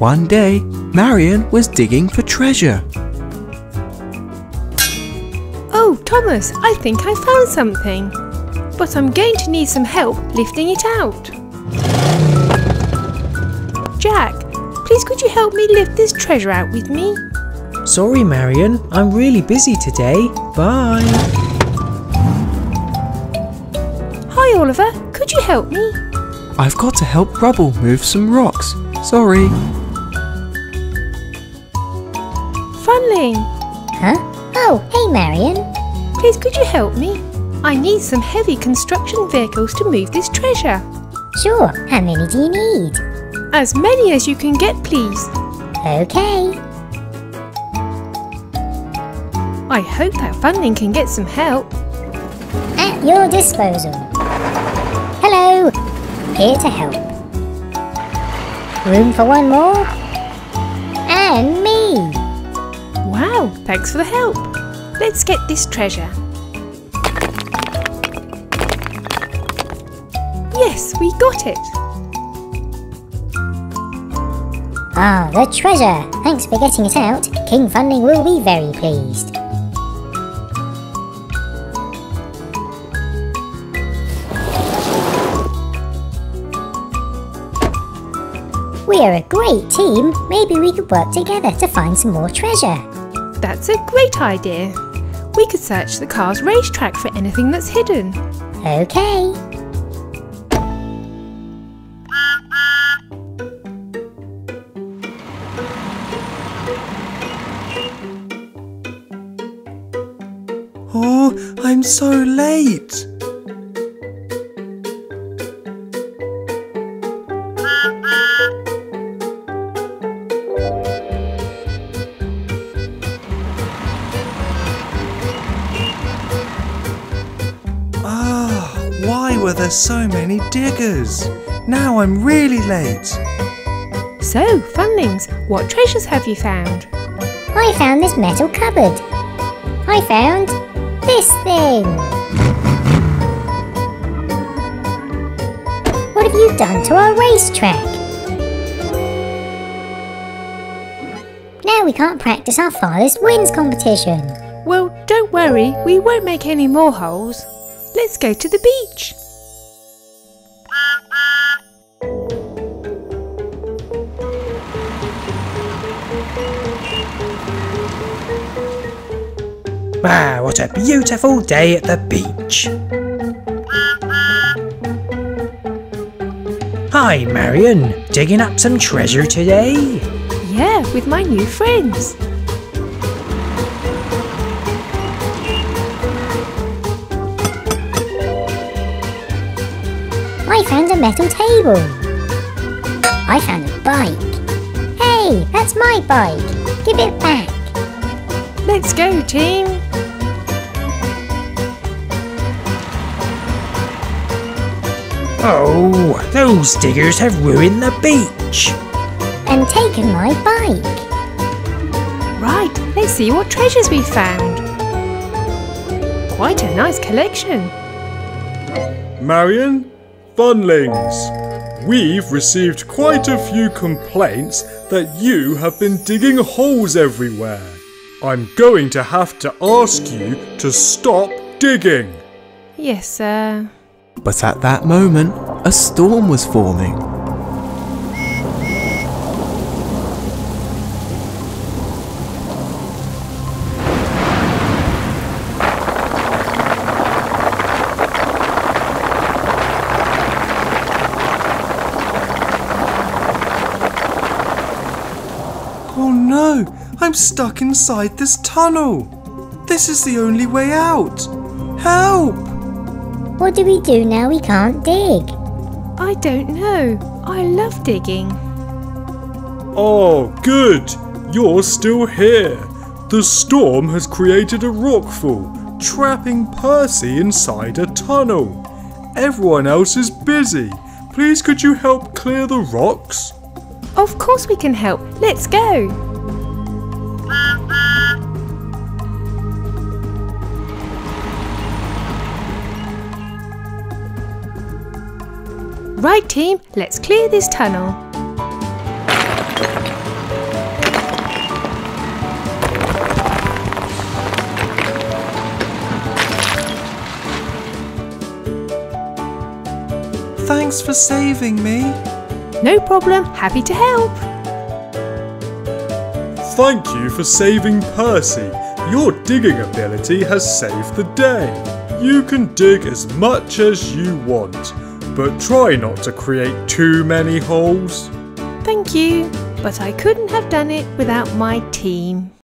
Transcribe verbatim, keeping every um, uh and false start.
One day, Marion was digging for treasure. Oh, Thomas, I think I found something. But I'm going to need some help lifting it out. Jack, please could you help me lift this treasure out with me? Sorry, Marion, I'm really busy today. Bye. Hi, Oliver, could you help me? I've got to help Rubble move some rocks. Sorry. Funling. Huh? Oh, hey, Marion. Please could you help me? I need some heavy construction vehicles to move this treasure. Sure, how many do you need? As many as you can get, please. Okay. I hope that Funling can get some help. At your disposal. Hello, here to help. Room for one more? And me! Wow, thanks for the help. Let's get this treasure. Yes, we got it. Ah, the treasure. Thanks for getting it out. King Funding will be very pleased. We are a great team. Maybe we could work together to find some more treasure. That's a great idea. We could search the car's racetrack for anything that's hidden. Okay. Oh, I'm so late. Were there so many diggers? Now I'm really late. So, Funlings, what treasures have you found? I found this metal cupboard. I found this thing. What have you done to our racetrack? Now we can't practice our farthest wins competition. Well, don't worry, we won't make any more holes. Let's go to the beach. Wow, what a beautiful day at the beach! Hi Marion, digging up some treasure today? Yeah, with my new friends. I found a metal table. I found a bike. Hey, that's my bike. Give it back. Let's go, team. Oh, those diggers have ruined the beach. And taken my bike. Right, let's see what treasures we found. Quite a nice collection. Marion, Funlings, we've received quite a few complaints that you have been digging holes everywhere. I'm going to have to ask you to stop digging. Yes, sir. But at that moment, a storm was forming. Oh no, I'm stuck inside this tunnel. This is the only way out. Help! What do we do now we can't dig? I don't know. I love digging. Oh, good. You're still here. The storm has created a rockfall, trapping Percy inside a tunnel. Everyone else is busy. Please could you help clear the rocks? Of course we can help. Let's go. Right team, let's clear this tunnel. Thanks for saving me. No problem, happy to help. Thank you for saving Percy. Your digging ability has saved the day. You can dig as much as you want, but try not to create too many holes. Thank you, but I couldn't have done it without my team.